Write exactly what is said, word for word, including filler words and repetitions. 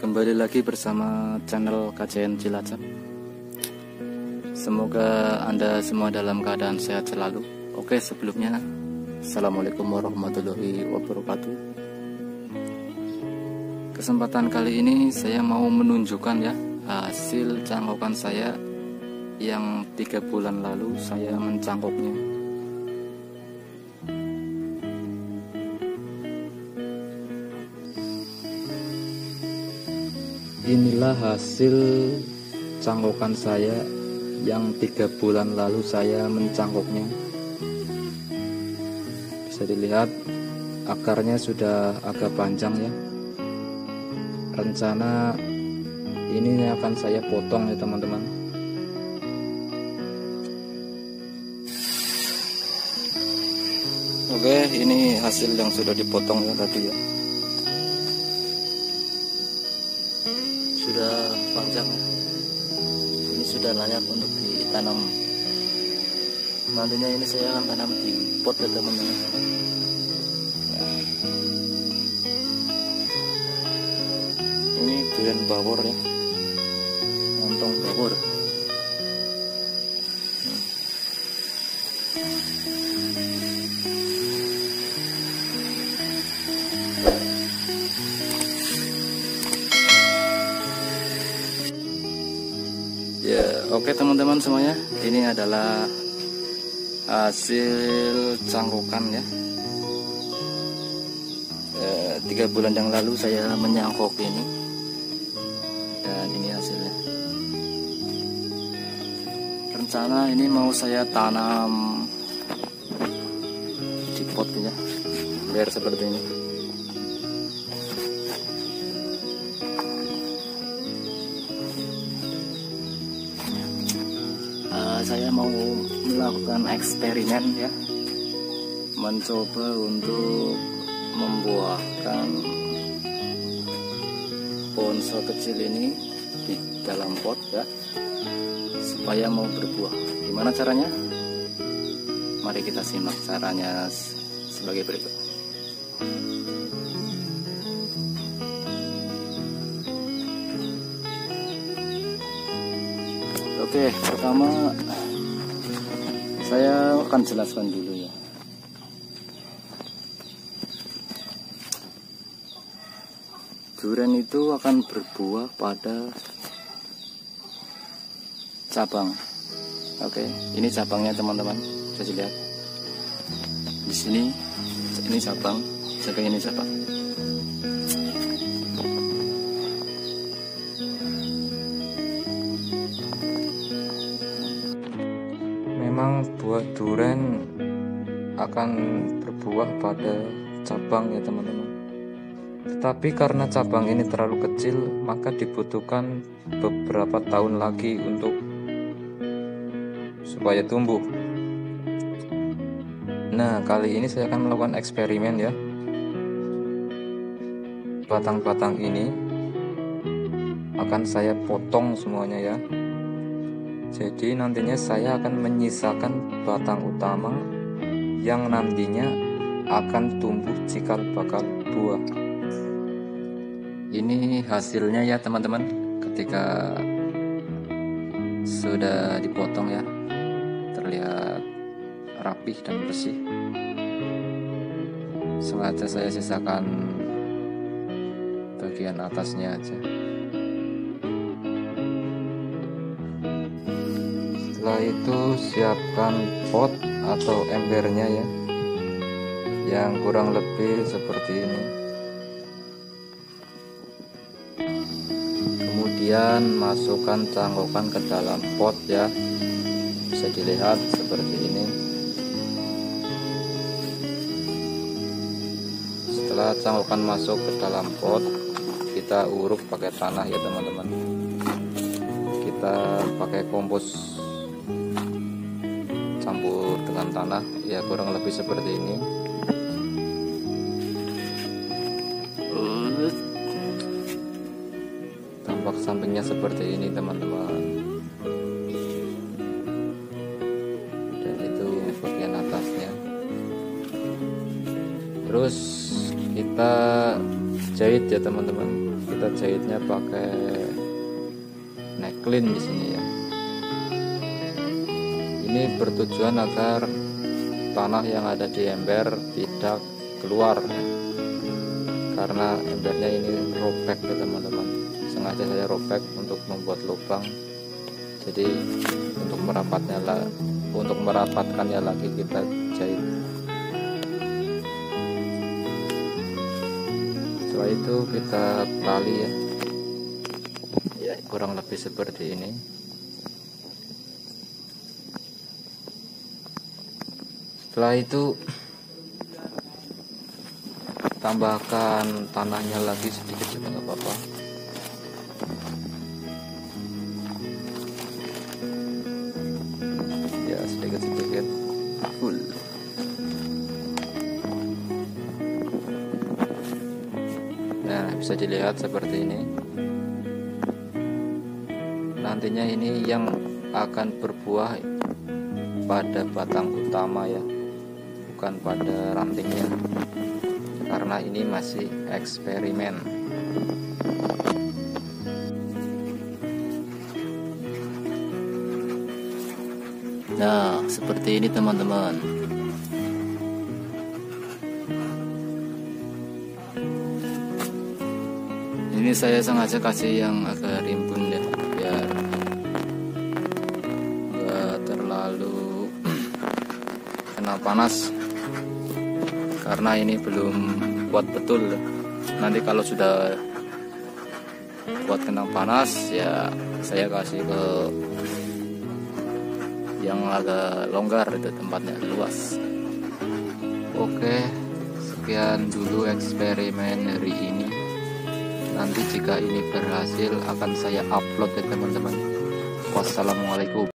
Kembali lagi bersama channel K C N Cilacap. Semoga Anda semua dalam keadaan sehat selalu. Oke, sebelumnya Assalamualaikum warahmatullahi wabarakatuh. Kesempatan kali ini saya mau menunjukkan ya hasil cangkokan saya yang tiga bulan lalu saya mencangkoknya. Inilah hasil cangkokan saya yang tiga bulan lalu saya mencangkoknya. Bisa dilihat akarnya sudah agak panjang ya. Rencana ini akan saya potong ya teman-teman. Oke, ini hasil yang sudah dipotong ya tadi ya. Sudah panjang ya. Ini sudah layak untuk ditanam. Nantinya ini saya akan tanam di pot ya teman-teman. Nah. Ini durian bawor ya, montong bawor. Nah. Ya, oke teman-teman semuanya, ini adalah hasil cangkokan ya. E, tiga bulan yang lalu saya mencangkok ini, dan ini hasilnya. Rencana ini mau saya tanam di pot ya, biar seperti ini. Saya mau melakukan eksperimen ya, mencoba untuk membuahkan bonsai kecil ini di dalam pot ya, supaya mau berbuah. Gimana caranya? Mari kita simak caranya sebagai berikut. Oke, pertama saya akan jelaskan dulu ya. Durian itu akan berbuah pada cabang. Oke, ini cabangnya teman-teman. Bisa dilihat di sini, ini cabang, cabang ini cabang. Memang buah durian akan berbuah pada cabang ya teman-teman. Tetapi karena cabang ini terlalu kecil, maka dibutuhkan beberapa tahun lagi untuk supaya tumbuh. Nah, kali ini saya akan melakukan eksperimen ya. Batang-batang ini akan saya potong semuanya ya. Jadi nantinya saya akan menyisakan batang utama yang nantinya akan tumbuh cikal bakal buah. Ini hasilnya ya teman-teman ketika sudah dipotong ya. Terlihat rapih dan bersih. Sengaja saya sisakan bagian atasnya aja. Setelah itu siapkan pot atau embernya ya, yang kurang lebih seperti ini. Kemudian masukkan cangkokan ke dalam pot ya, bisa dilihat seperti ini. Setelah cangkokan masuk ke dalam pot, kita uruk pakai tanah ya teman-teman. Kita pakai kompos campur dengan tanah ya, kurang lebih seperti ini. Tampak sampingnya seperti ini teman-teman, dan itu bagian atasnya. Terus kita jahit ya teman-teman, kita jahitnya pakai neklin di sini ya. Ini bertujuan agar tanah yang ada di ember tidak keluar, karena embernya ini robek ya teman-teman. Sengaja saya robek untuk membuat lubang. Jadi untuk merapatnya lah, untuk merapatkannya lagi kita jahit. Setelah itu kita tali ya, ya kurang lebih seperti ini. Setelah itu tambahkan tanahnya lagi sedikit juga nggak apa-apa. Sedikit-sedikit full. Nah, bisa dilihat seperti ini. Nantinya ini yang akan berbuah pada batang utama ya, bukan pada rantingnya, karena ini masih eksperimen. Nah, seperti ini teman-teman. Ini saya sengaja kasih yang agak rimbun ya, biar nggak terlalu kena panas, karena ini belum kuat betul. Nanti kalau sudah kuat kena panas ya saya kasih ke yang agak longgar, itu tempatnya luas. Oke, sekian dulu eksperimen hari ini. Nanti jika ini berhasil akan saya upload ya teman-teman. Wassalamualaikum.